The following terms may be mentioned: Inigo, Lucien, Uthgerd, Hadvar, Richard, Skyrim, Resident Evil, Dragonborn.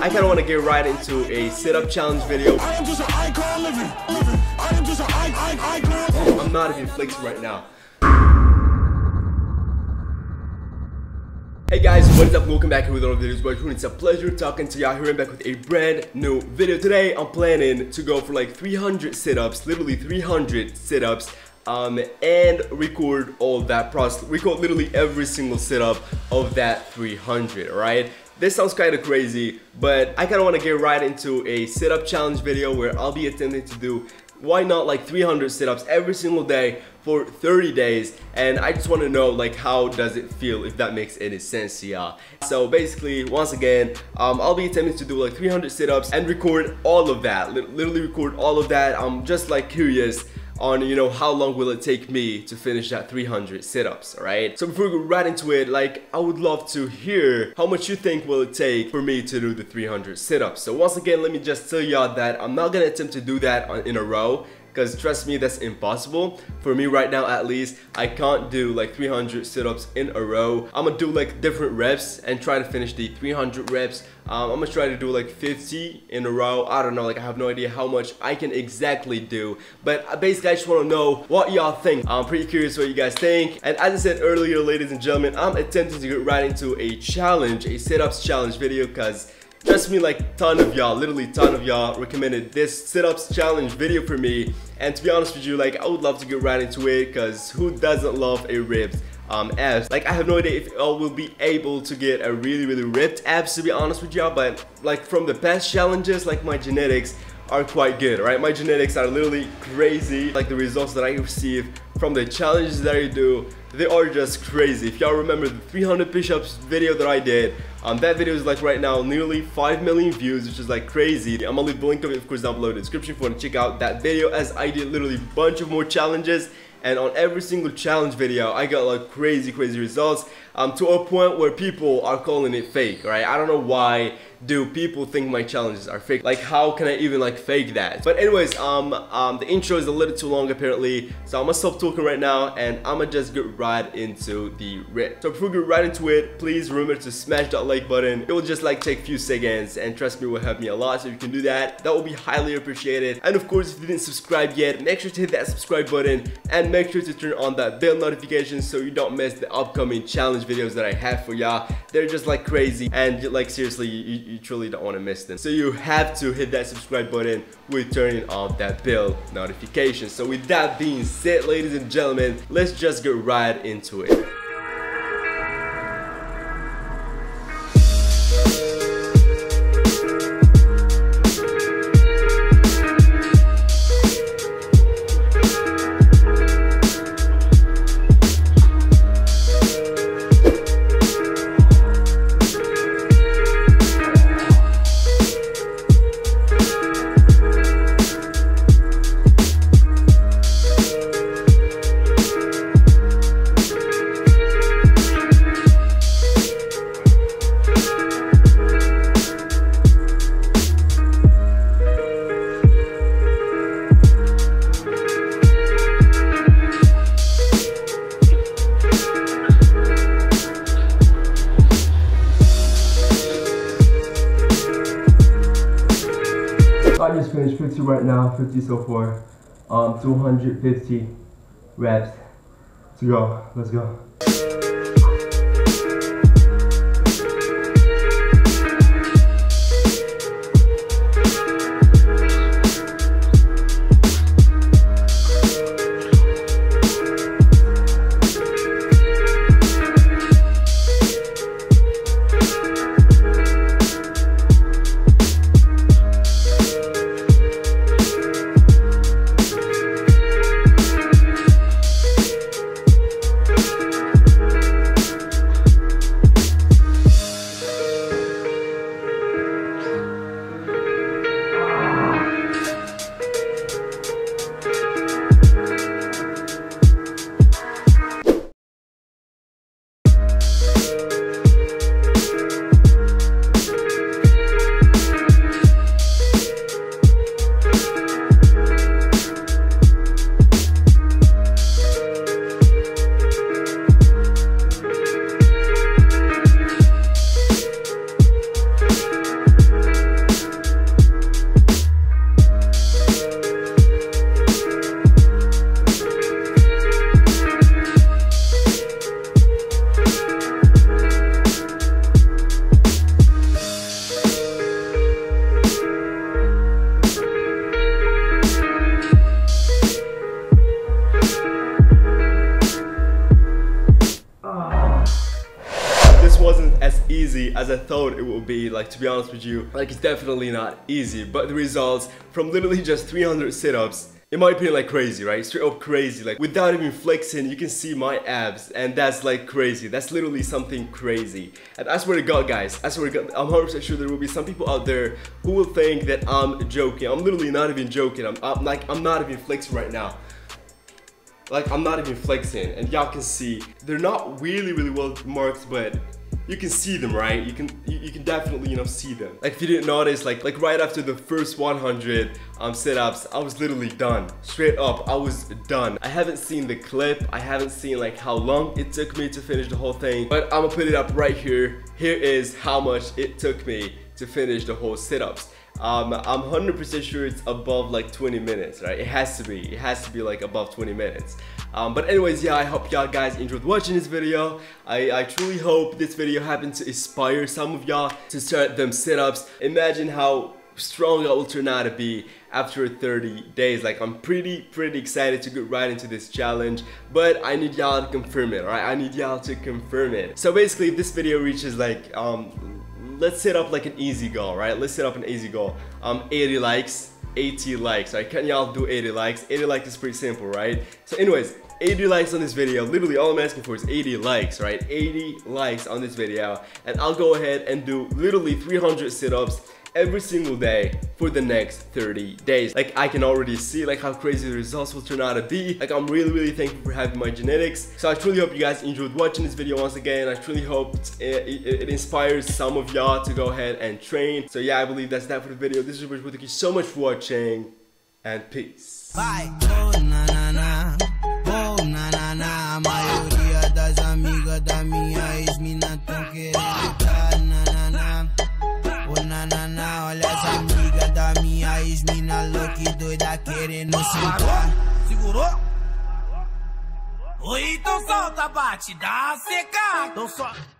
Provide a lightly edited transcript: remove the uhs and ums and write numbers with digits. I kind of want to get right into a sit-up challenge video. I am just an icon living. I am just an icon. I'm not even flexing right now. Hey guys, what is up? Welcome back here with another video. But it's a pleasure talking to y'all here. I'm back with a brand new video. Today, I'm planning to go for like 300 sit-ups, literally 300 sit-ups, and record all that process. Record literally every single sit-up of that 300, all right? This sounds kind of crazy, but I kind of want to get right into a sit-up challenge video where I'll be attempting to do, why not, like 300 sit-ups every single day for 30 days, and I just want to know, like, how does it feel, if that makes any sense, yeah. So basically, once again, I'll be attempting to do like 300 sit-ups and record all of that, literally record all of that. I'm just like curious on, you know, how long will it take me to finish that 300 sit-ups, alright? So before we go right into it, like, I would love to hear how much you think will it take for me to do the 300 sit-ups. So once again, let me just tell y'all that I'm not gonna attempt to do that in a row, because trust me, that's impossible. For me right now, at least, I can't do like 300 sit-ups in a row. I'm gonna do like different reps and try to finish the 300 reps. I'm gonna try to do like 50 in a row. I don't know, like I have no idea how much I can exactly do. But basically, I just wanna know what y'all think. I'm pretty curious what you guys think. And as I said earlier, ladies and gentlemen, I'm attempting to get right into a challenge, a sit-ups challenge video, because trust me, like ton of y'all, literally ton of y'all recommended this sit-ups challenge video for me, and to be honest with you, like I would love to get right into it, because who doesn't love a ripped abs? Like I have no idea if I will be able to get a really ripped abs, to be honest with y'all, but like from the past challenges, like my genetics are quite good, right? My genetics are literally crazy. Like the results that I receive from the challenges that I do, they are just crazy. If y'all remember the 300 push-ups video that I did, that video is like right now nearly 5 million views, which is like crazy. I'm gonna leave the link of it, of course, down below in the description if you want to check out that video, as I did literally a bunch of more challenges, and on every single challenge video I got like crazy results, to a point where people are calling it fake, right? I don't know why do people think my challenges are fake. Like how can I even like fake that? But anyways, the intro is a little too long apparently, so I'm gonna stop talking right now and I'm gonna just get right into the rip. So before we get right into it, please remember to smash that like button. It will just like take few seconds, and trust me, it will help me a lot. So if you can do that, that will be highly appreciated. And of course, if you didn't subscribe yet, make sure to hit that subscribe button and make sure to turn on that bell notification so you don't miss the upcoming challenge videos that I have for y'all. They're just like crazy, and like seriously, you truly don't want to miss them. So you have to hit that subscribe button with turning on that bell notification. So with that being said, ladies and gentlemen, let's just get right into it. I just finished 50 right now, 50 so far, 250 reps to go, let's go. as I thought it would be, like, to be honest with you. Like, it's definitely not easy, but the results from literally just 300 sit-ups, in my opinion, like, crazy, right? Straight up crazy. Like, without even flexing, you can see my abs, and that's like crazy. That's literally something crazy. And I swear to God, guys, I swear to God, I'm 100% sure there will be some people out there who will think that I'm joking. I'm literally not even joking. I'm not even flexing right now. Like, I'm not even flexing, and y'all can see they're not really well marked, but you can see them, right? You can definitely, you know, see them. Like, if you didn't notice, like right after the first 100 sit-ups, I was literally done. Straight up, I was done. I haven't seen the clip. I haven't seen like how long it took me to finish the whole thing, but I'm gonna put it up right here. Here is how much it took me to finish the whole sit-ups. I'm 100% sure it's above like 20 minutes, right? It has to be like above 20 minutes. But anyways, yeah, I hope y'all guys enjoyed watching this video. I truly hope this video happened to inspire some of y'all to start them sit-ups. Imagine how strong I will turn out to be after 30 days. Like, I'm pretty excited to get right into this challenge, but I need y'all to confirm it, alright? I need y'all to confirm it. So basically, if this video reaches like, let's set up like an easy goal, right? Let's set up an easy goal. 80 likes, 80 likes, right? Can y'all do 80 likes? 80 likes is pretty simple, right? So anyways, 80 likes on this video. Literally all I'm asking for is 80 likes, right? 80 likes on this video. And I'll go ahead and do literally 300 sit-ups every single day for the next 30 days. Like, I can already see like how crazy the results will turn out to be. Like, I'm really thankful for having my genetics. So I truly hope you guys enjoyed watching this video once again. I truly hope it inspires some of y'all to go ahead and train. So yeah, I believe that's that for the video. This is Richard. Thank you so much for watching, and peace. Bye. Oh, na, na, na. Oh, na, na, na. Mayoría das amigas da minha ex mina tão querida. Na, na, na. Oh, na, na, na. Olha as amigas da minha ex mina louca e doida querendo sentar. Segurou? Oi, então solta, bate, dá a seca. Então só.